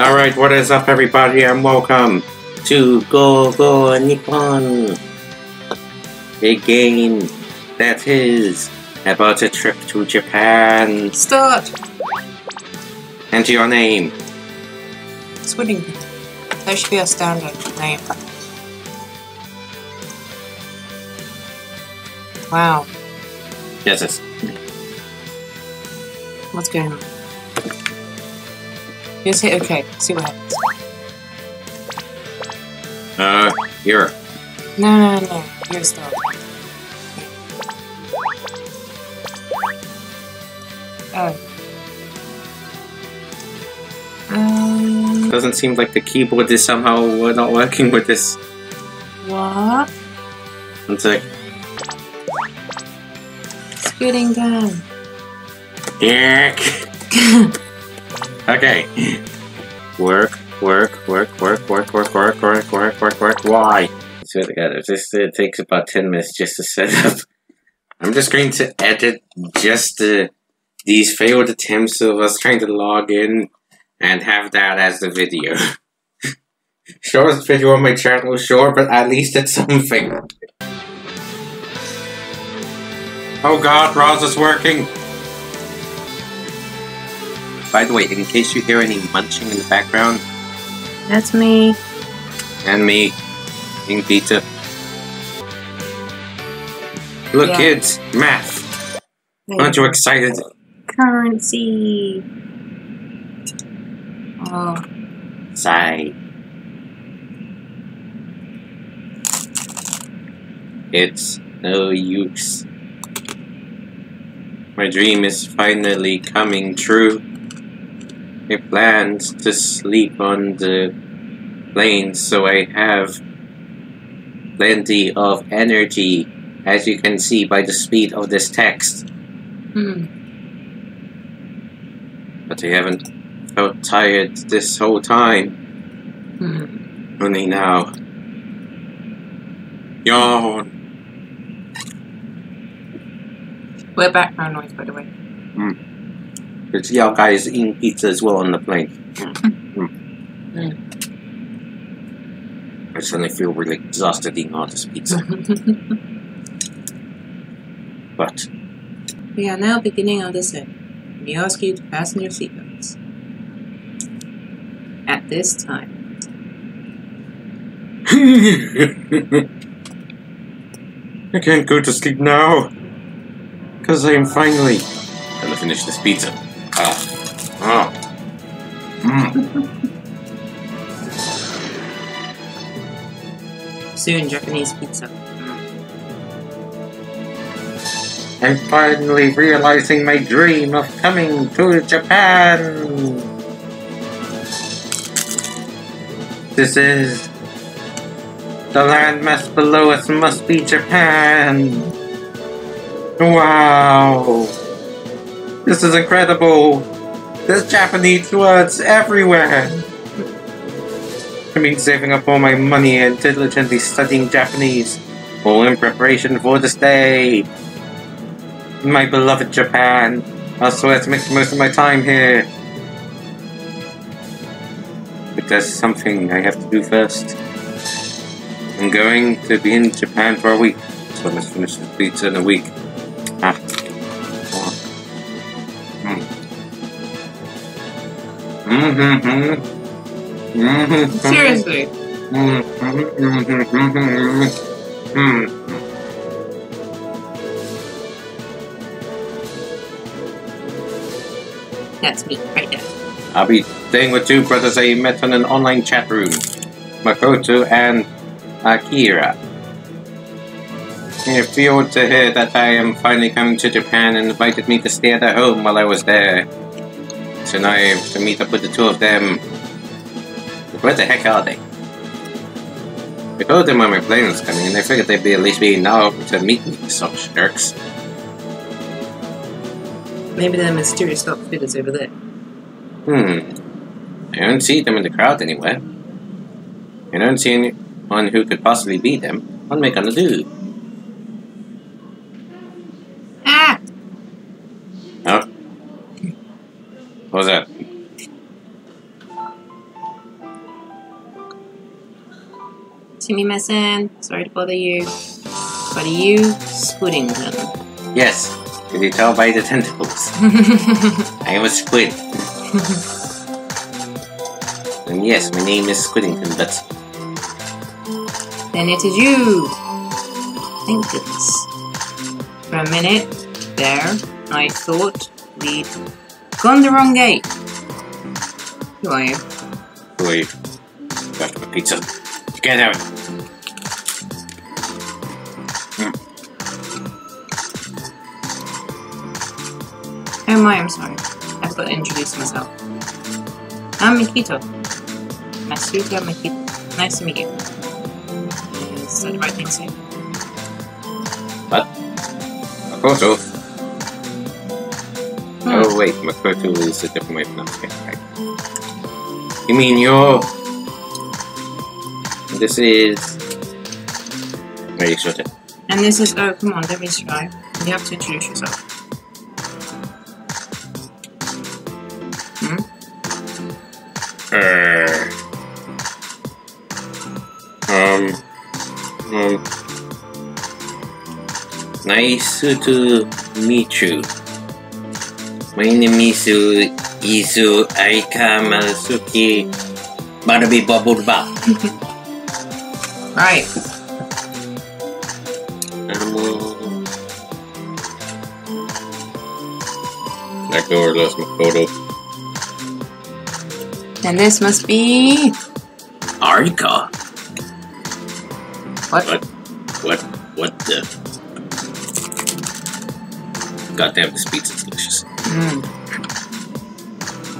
Alright, what is up everybody, and welcome to Go Go Nippon, a game that is about a trip to Japan. Start! Enter your name. Swimming. That should be a standard name. Wow. Yes, yes. What's going on? Just hit OK. See what happens. Here. No, no, no. You're stuck. Oh. Doesn't seem like the keyboard is somehow not working with this. What? One sec. Scooting down. Yuck. Okay. Work. Why? So this takes about 10 minutes just to set up. I'm just going to edit just these failed attempts of us trying to log in and have that as the video. Shortest video on my channel, sure, but at least it's something. Oh god, browser's working! By the way, in case you hear any munching in the background... That's me. And me. Eating pizza. Look, yeah. Kids! Math! Aren't you excited? Currency! Oh. Sigh. It's no use. My dream is finally coming true. I planned to sleep on the plane, so I have plenty of energy, as you can see by the speed of this text. But I haven't felt tired this whole time. Only now. Yawn. We're background noise, by the way. It's y'all guys eating pizza as well on the plane. I suddenly feel really exhausted eating all this pizza. But we are now beginning on this end. We ask you to fasten your seatbelts. At this time. I can't go to sleep now, because I am finally gonna finish this pizza. Soon, Japanese pizza. I'm finally realizing my dream of coming to Japan! This is... the landmass below us must be Japan! Wow! This is incredible! There's Japanese words everywhere! I've been saving up all my money and diligently studying Japanese, all in preparation for this day! My beloved Japan! I swear to make the most of my time here! But there's something I have to do first. I'm going to be in Japan for a week, so I must finish the pizza in a week. Seriously? That's me, right there. I'll be staying with two brothers I met on an online chat room, Makoto and Akira. They appealed to her that I am finally coming to Japan and invited me to stay at their home while I was there. So now I have to meet up with the two of them. Where the heck are they? I told them when my plane was coming, and I figured they'd be at least be now to meet me, some jerks. Maybe that mysterious outfit is over there. I don't see them in the crowd anywhere. I don't see anyone who could possibly be them. What am I gonna do? Ah! Huh? What was that? Sumimasen, sorry to bother you. But are you squidding them? Yes, could you tell by the tentacles? I am a squid. And yes, my name is Squiddington, but... Then it is you! Thank goodness. For a minute there, I thought we'd gone the wrong gate. Who are you? Who are you? Got my pizza. You can't have it. Oh my, I'm sorry. I forgot to introduce myself. I'm Mikito. Masuka Mikito. Nice to meet you. Is that the right thing to say? What? Makoto? Hmm. Oh wait, Makoto is a different way of pronunciation, right? You mean you're... This is... Very excited. And this is... Oh, come on, don't be shy. You have to introduce yourself. Nice to meet you. My name is Izu Aika Masuki Barabi Bubble Ba. Right. That door lost my photo. And this must be Arika. What? What the? Goddamn, this pizza's delicious. Mm.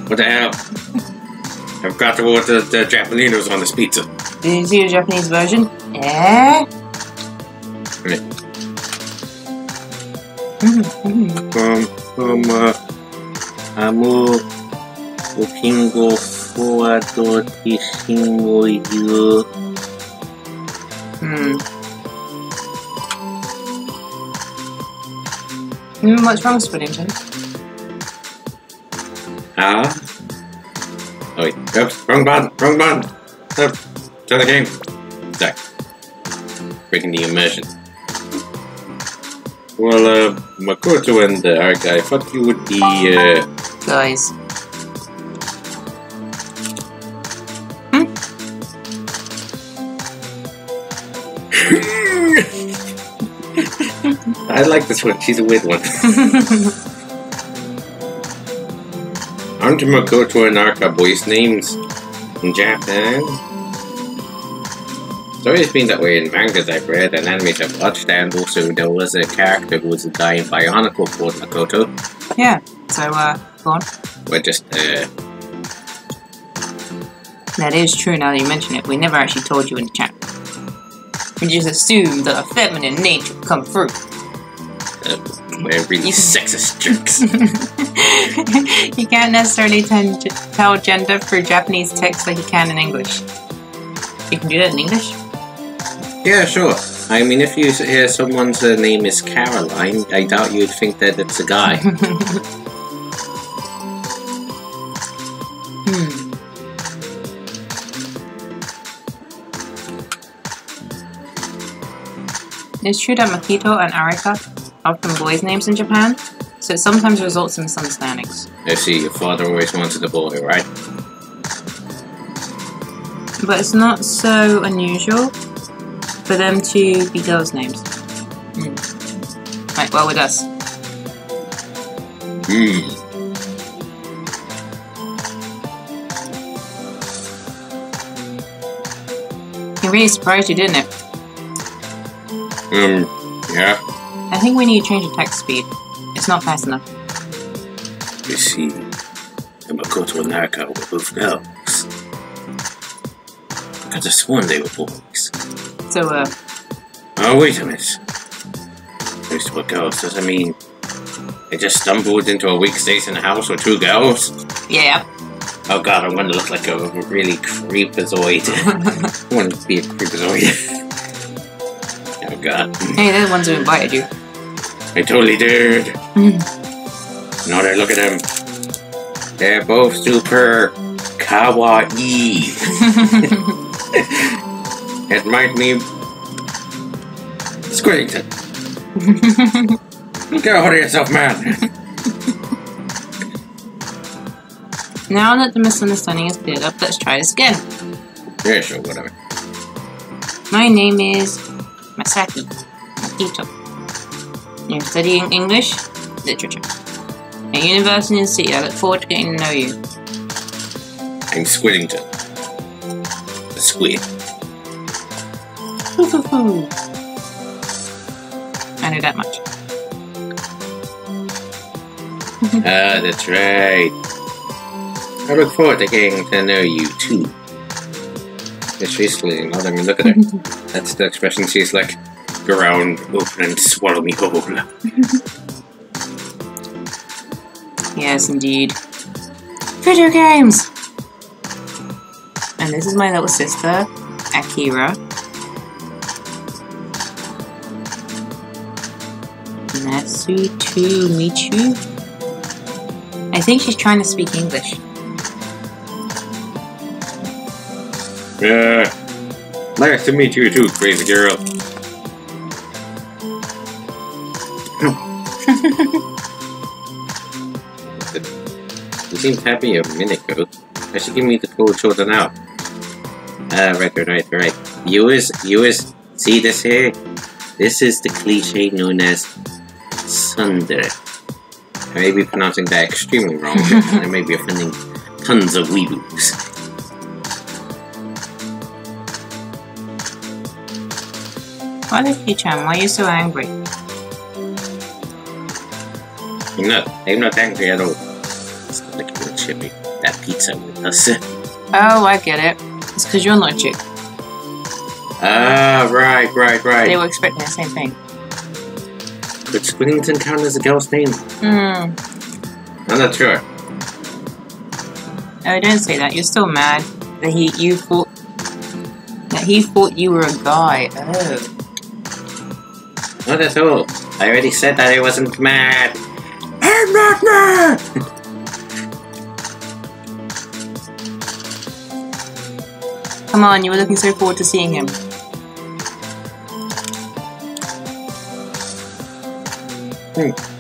What the hell? I've got to order the Japaninos on this pizza. Did you see the Japanese version? Yeah. Amu Okingo Fuado Tishingo Yu. What's wrong with Squiddington? Oh wait, oops, wrong button! No, turn the game! Sorry. Breaking the immersion. Well, Makoto and Arika, I thought you would be, Guys. I like this one, she's a weird one. Aren't Makoto and Arika boys' names in Japan? It's always been that way in mangas I've read and animes I've watched, and also there was a character who was a guy in Bionicle called Makoto. Yeah, so go on. We're just That is true now that you mention it, we never actually told you in the chat. We just assumed that a feminine nature would come through. We're really sexist jerks. You can't necessarily tell gender through Japanese text like you can in English. You can do that in English? Yeah, sure. I mean, if you hear someone's name is Caroline, I doubt you'd think that it's a guy. It's true that Makoto and Arika often boys' names in Japan, so it sometimes results in misunderstandings. I see, your father always wanted a boy, right? But it's not so unusual for them to be girls' names. Mm. Right, well with us. Hmm. It really surprised you, didn't it? Yeah. I think we need to change the text speed. It's not fast enough. You see, Makoto and Arika were both girls. I could have sworn they were boys. So, Oh, wait a minute. Those were girls, does that mean they just stumbled into a weak state in a house with two girls? Yeah. Oh god, I want to look like a really creepazoid. I want to be a creepazoid. Oh god. Hey, they're the ones who invited you. I totally did. Now that I look at them, they're both super kawaii. It might be squeaked. Get a hold of yourself, man. Now that the misunderstanding is cleared up, let's try this again. Yeah, sure, whatever. My name is Masaki Makito. I'm studying English literature at University in the City. I look forward to getting to know you. I'm Squidington. The squid. I know that much. Ah, that's right. I look forward to getting to know you too. It's recently, now that I mean, look at her. That's the expression. She's like, go around, open and swallow me whole. Yes, indeed. Video games! And this is my little sister, Akira. Natsu to meet you. I think she's trying to speak English. Yeah. Nice to meet you too, crazy girl. You seem happy a minute ago. I should give me the cool children out. Right. Viewers, see this here? This is the cliche known as tsundere. I may be pronouncing that extremely wrong, and I may be offending tons of weeboos. What is Kichan? Why are you so angry? I'm not angry at all. It's not like you're shipping that pizza with us. Oh, I get it. It's because you're not a chick. Ah, right. They were expecting the same thing. Could Squinnington count as a girl's name? I'm not sure. No, don't say that. You're still mad that he thought you were a guy. Oh. Not at all. I already said that I wasn't mad. I'm not mad! Come on, you were looking so forward to seeing him.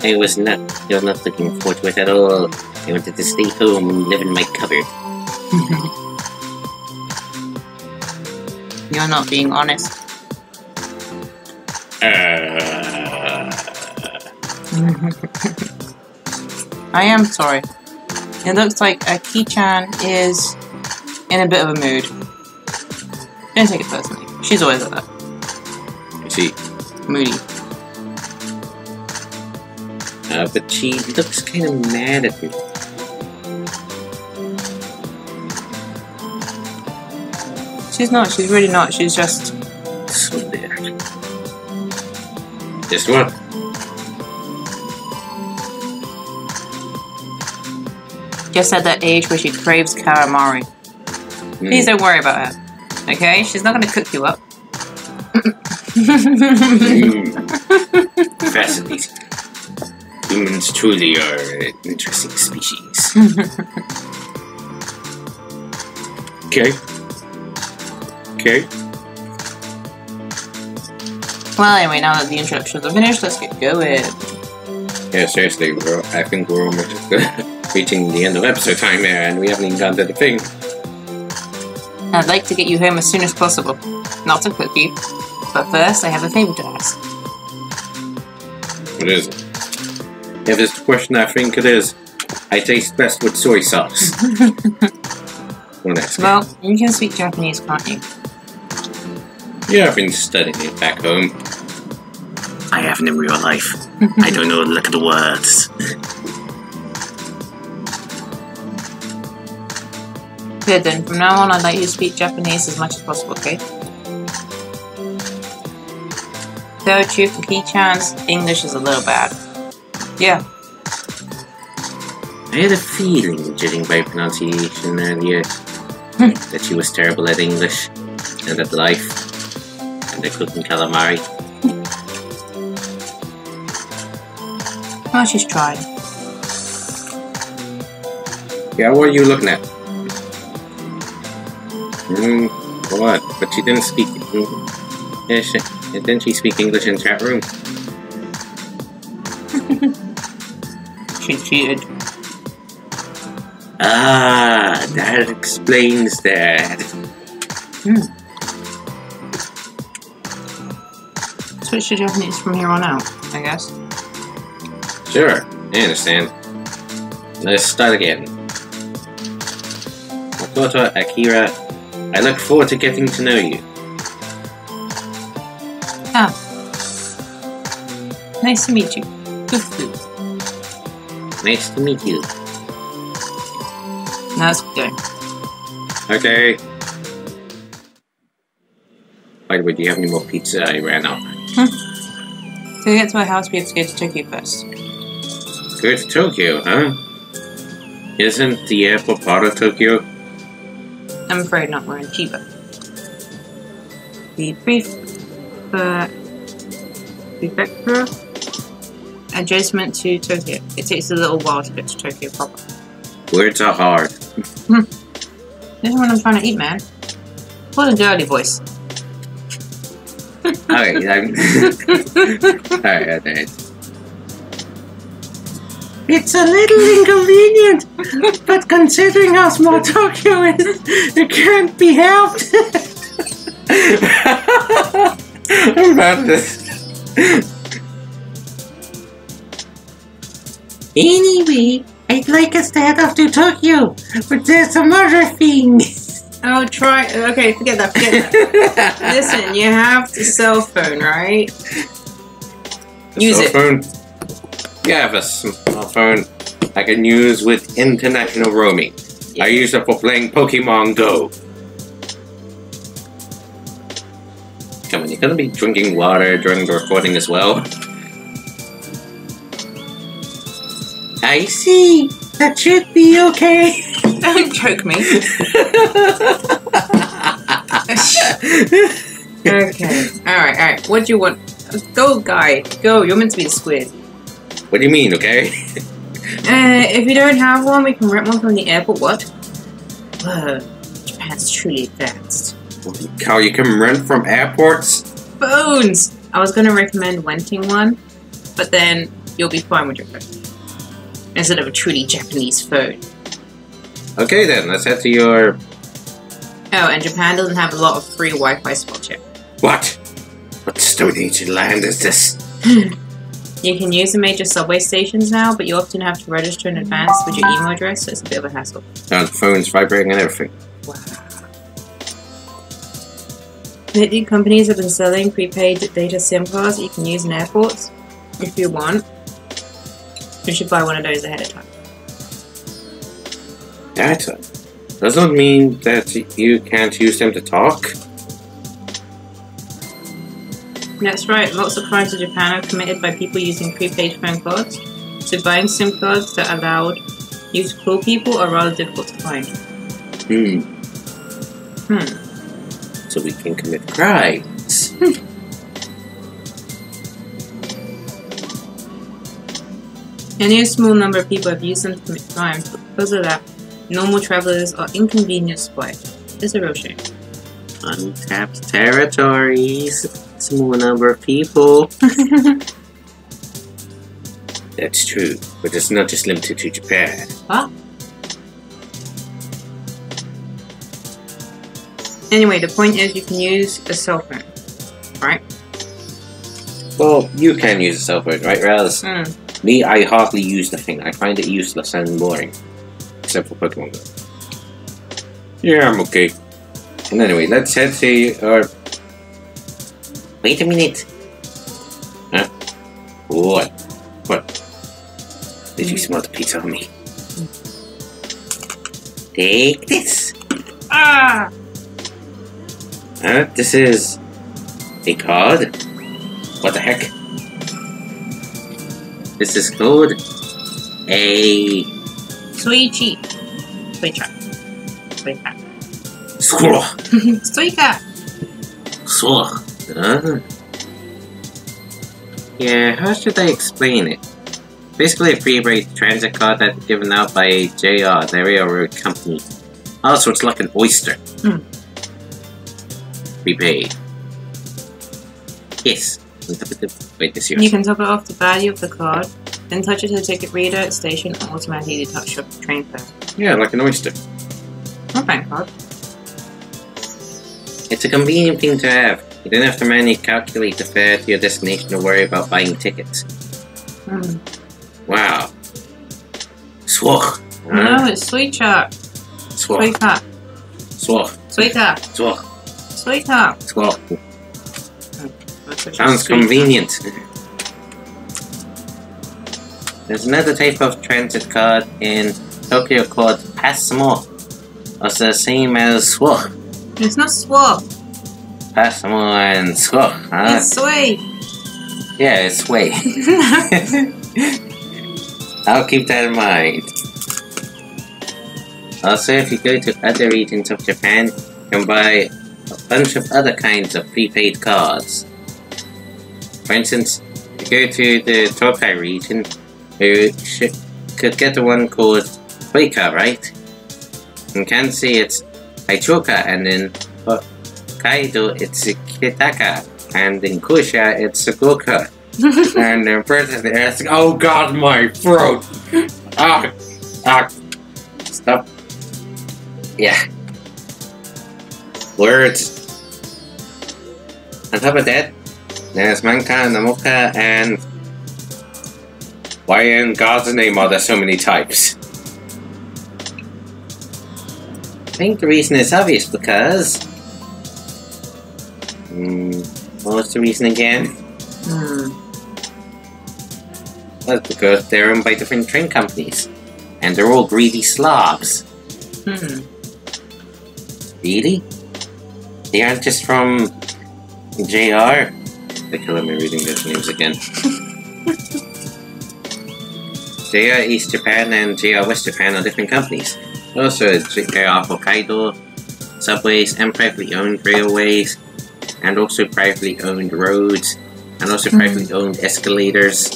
I was not. You're not looking forward to it at all. I wanted to stay home and live in my cupboard. You're not being honest. I am sorry. It looks like Aki-chan is in a bit of a mood. Don't take it personally. She's always like that. Is she? Moody. But she looks kind of mad at me. She's not. She's really not. She's just... so weird. Just what? Just at that age where she craves calamari. Please don't worry about her. Okay? She's not going to cook you up. Fascinating. Humans truly are an interesting species. Okay. Well, anyway, now that the introductions are finished, let's get going. Yeah, seriously, I think we're almost reaching the end of episode time here, and we haven't even gotten to the thing. I'd like to get you home as soon as possible. Not a cookie, but first I have a favour to ask. What is it? If it's the question I think it is, I taste best with soy sauce. Well, you can speak Japanese, can't you? Yeah, I've been studying it back home. I haven't in real life. I don't know. Look at the words. Good then. From now on, I'd like you to speak Japanese as much as possible. Okay. Though Chuki-chan's English is a little bad. Yeah. I had a feeling, judging by pronunciation earlier, that she was terrible at English and at life. They're cooking calamari. Oh, she's trying. Yeah, what are you looking at? a lot, but she didn't speak English, and didn't she speak English in chat room? She cheated. Ah, that explains that. Switch to Japanese from here on out, I guess. Sure, I understand. Let's start again. Makoto, Akira, I look forward to getting to know you. Ah. Nice to meet you. Nice to meet you. That's good. Okay. By the way, do you have any more pizza? I ran out. To get to my house, we have to go to Tokyo first. Go to Tokyo, huh? Isn't the airport part of Tokyo? I'm afraid not, we're in Chiba. The prefecture adjacent to Tokyo. It takes a little while to get to Tokyo proper. Words are hard. This is what I'm trying to eat, man. What a dirty voice. Alright, alright, alright. It's a little inconvenient, but considering how small Tokyo is, it can't be helped. I love this. Anyway, I'd like us to head off to Tokyo, but there's some other things. Oh, try. Okay, forget that. Forget that. Listen, you have the cell phone, right? Use it. Yeah, I have a smartphone I can use with international roaming. Yeah. I use it for playing Pokemon Go. Come on, you're gonna be drinking water during the recording as well. I see. That should be okay. Don't choke me. Okay. Alright, alright. What do you want? Go, guy. Go. You're meant to be a squid. What do you mean, okay? If you don't have one, we can rent one from the airport. What? Whoa, Japan's truly advanced. Holy cow, you can rent from airports? Bones! I was going to recommend renting one, but then you'll be fine with your phone. Instead of a truly Japanese phone. Okay then, let's head to your... Oh, and Japan doesn't have a lot of free Wi-Fi spots yet. What? What Stone Age land is this? You can use the major subway stations now, but you often have to register in advance with your email address, so it's a bit of a hassle. Oh, the phone's vibrating and everything. Wow. Lately, companies have been selling prepaid data SIM cards that you can use in airports. If you want, you should buy one of those ahead of time. Data? Doesn't mean that you can't use them to talk? That's right, lots of crimes in Japan are committed by people using prepaid phone cards, so buying SIM cards that allowed you to call people are rather difficult to find. So we can commit crimes. Only a small number of people have used them to commit crimes, but because of that, normal travelers are inconvenienced by it. It's a real shame. Untapped territories. Small number of people. That's true, but it's not just limited to Japan. What? Anyway, the point is you can use a cell phone, right? Well, you can use a cell phone, right, Raz? Me, I hardly use the thing. I find it useless and boring. Except for Pokemon Go. Yeah, I'm okay. And anyway, let's head to our... Wait a minute. Huh? What? What? Did you smell the pizza on me? Take this. Ah! Huh? This is... a card? What the heck? This is called... a... Suica. Suica. Suica. Suica. Suica. Suica. Yeah, how should I explain it? Basically a free rate transit card that's given out by JR, the railroad company. Also, it's like an oyster. be paid. Yes. Wait, this year. You can toggle off the value of the card, then touch it to the ticket reader at station and automatically deduct your train fare. Yeah, like an oyster. Not bank card. It's a convenient thing to have. You don't have to manually calculate the fare to your destination or worry about buying tickets. Mm. Wow. Swoch. No, it's Suica. Swoch. Suica. Swoch. Suica. Swoch. Suica. Swoch. Sounds convenient. There's another type of transit card in Tokyo called Pasmo. It's the same as Swoch. It's not Swoch. Pasmo and Swoch, huh? It's Sway. Yeah, it's Sway. I'll keep that in mind. Also, if you go to other regions of Japan, you can buy a bunch of other kinds of prepaid cards. For instance, if you go to the Tokai region, you could get the one called Hoika, right? In Kansai it's Aichoka, and in Hokkaido it's Kitaca, and in Kusha it's Goka, and in Perth it's oh god my throat! Stop. Yeah. Words. On top of that, there's Manka, Namoka, and... Why in God's name are there so many types? I think the reason is obvious because... what was the reason again? That's because they're owned by different train companies. And they're all greedy slobs. Really? They aren't just from... JR? They're killing me reading those names again. JR East Japan and JR West Japan are different companies. Also, JR Hokkaido, subways, and privately owned railways, and also privately owned roads, and also privately owned escalators.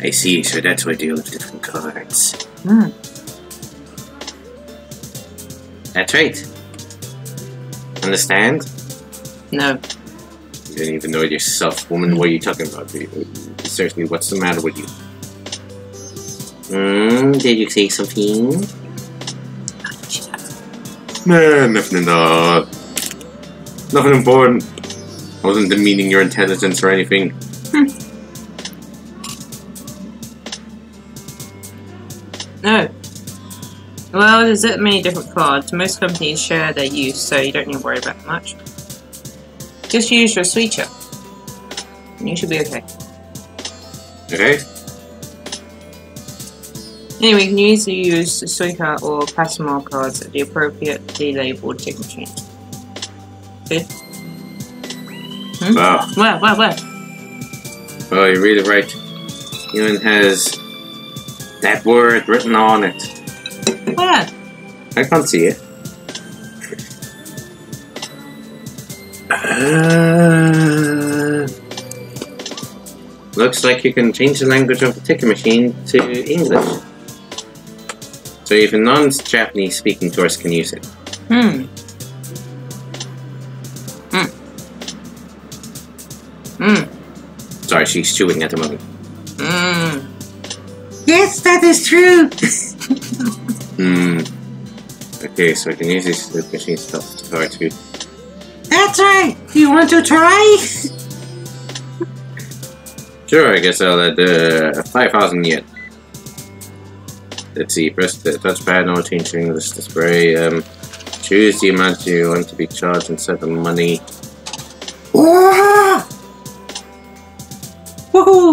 I see, so that's why they own different cards. That's right. Understand? No. You don't even know it yourself. Woman, what are you talking about? Seriously, what's the matter with you? Did you say something? Nah, nothing nothing important. I wasn't demeaning your intelligence or anything. No. Well, there's that many different cards. Most companies share their use, so you don't need to worry about much. Just use your Suica. You should be okay. Okay. Anyway, you can easily use the Suica or Pasmo cards at the appropriately labeled ticket machine. Okay? Wow. Wow. Well, you read it right. Even has that word written on it. Where? I can't see it. Looks like you can change the language of the ticket machine to English. So even non-Japanese speaking tourists can use it. Sorry, she's chewing at the moment. Yes, that is true! Okay, so I can use this ticket machine stuff to try to... That's right! You want to try? Sure, I guess I'll add 5,000 yen. Let's see, press the touchpad or change the English display. Choose the amount you want to be charged and set the money. Woohoo!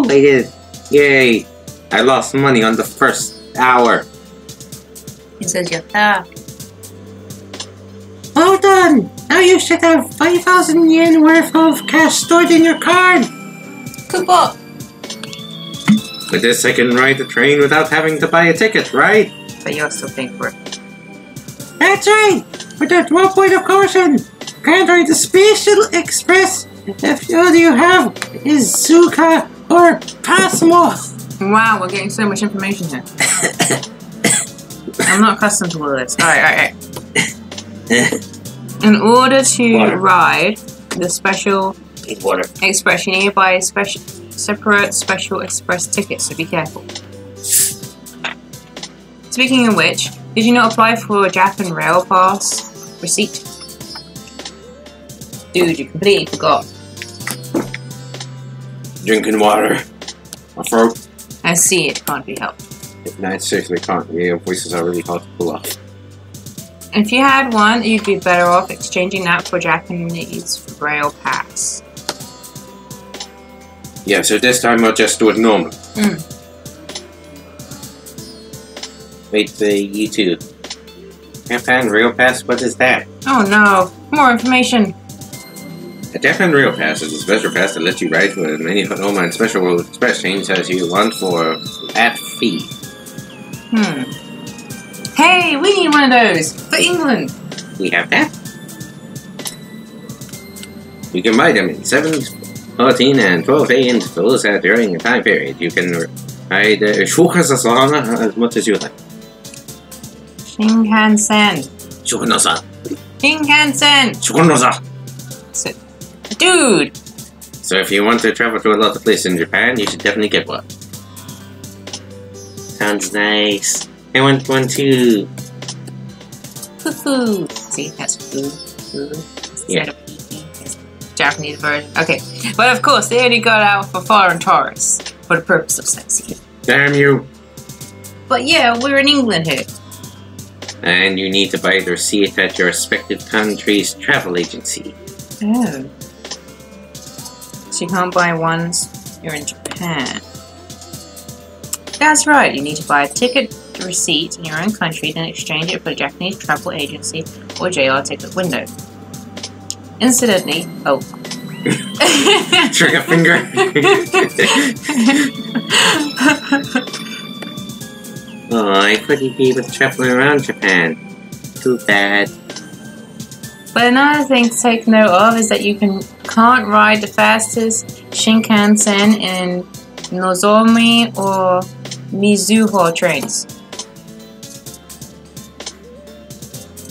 I did it! Yay! I lost money on the first hour! It says your car. Well done! Now you should have 5,000 yen worth of cash stored in your card! Good luck! With this I can ride the train without having to buy a ticket, right? But you're still paying for it. That's right! But there's one point of caution! Can't ride the Special Express if all you have is Suica or Pasmo! Wow, we're getting so much information here. I'm not accustomed to all this. Alright. In order to ride the special express, you need to buy separate special express tickets, so be careful. Speaking of which, did you not apply for a Japan Rail Pass receipt? Dude, you completely forgot. Drinking water. My throat. I see, it can't be helped. No, it certainly can't. Your voices are really hard to pull off. If you had one, you'd be better off exchanging that for Japanese Rail Pass. Yeah, so this time I'll just do it normal. Wait for YouTube. Japan Rail Pass? What is that? Oh no, more information. A Japan Rail Pass is a special pass that lets you ride with as many Honoma and Special World Express trains as you want for that fee. Hey, we need one of those for England. We have that. You can buy them in 7, 14, and 12 AM intervals during a time period. You can ride Shinkansen as much as you like. Shinkansen. Shinkansen. Shinkansen. Shinkansen. Dude! So if you want to travel to a lot of places in Japan, you should definitely get one. Sounds nice. I want one too. Hoo-hoo. See, that's hoo-hoo. Yeah. Japanese version. Okay. But of course, they only got out for foreign tourists. For the purpose of sexy. Damn you. But yeah, we're in England here. And you need to buy it or see it at your respective country's travel agency. Oh. So you can't buy ones you're in Japan. That's right, you need to buy a ticket receipt in your own country, then exchange it for a Japanese travel agency or JR ticket window. Incidentally, oh. Trigger finger. Oh, I couldn't be able to travel around Japan. Too bad. But another thing to take note of is that you can't ride the fastest Shinkansen in Nozomi or Mizuho trains.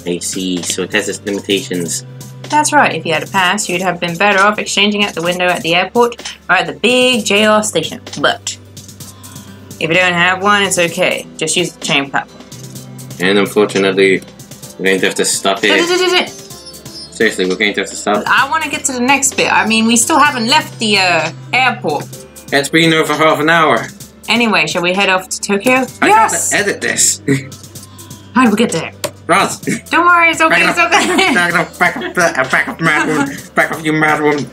I see, so it has its limitations. That's right, if you had a pass, you'd have been better off exchanging at the window at the airport or at the big JR station. But if you don't have one, it's okay. Just use the train platform. And unfortunately, we're going to have to stop here. Seriously, we're going to have to stop. I want to get to the next bit. I mean, we still haven't left the airport. It's been over half an hour. Anyway, shall we head off to Tokyo? I yes! Gotta edit this. How do we get there? Ross! Don't worry, it's okay, it's okay. Back up, you mad woman.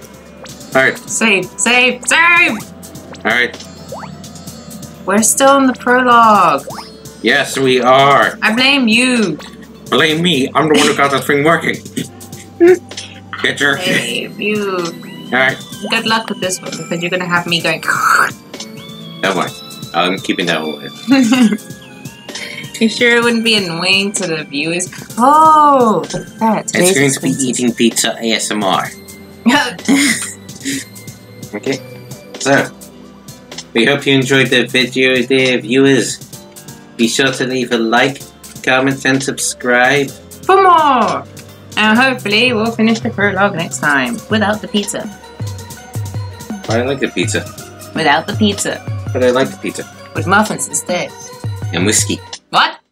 Alright. Save! Alright. We're still in the prologue. Yes, we are. I blame you. Blame me. I'm the one who got that thing working. Get your save you. Alright. Good luck with this one because you're gonna have me going. That one. I'm keeping that one. You sure it wouldn't be annoying to the viewers? Oh! Look at that. It's going to be eating pizza ASMR. Okay. So, we hope you enjoyed the video, dear viewers. Be sure to leave a like, comment, and subscribe for more! And hopefully we'll finish the prologue next time. Without the pizza. I like the pizza. Without the pizza. But I like the pizza. With muffins instead. And whiskey. What?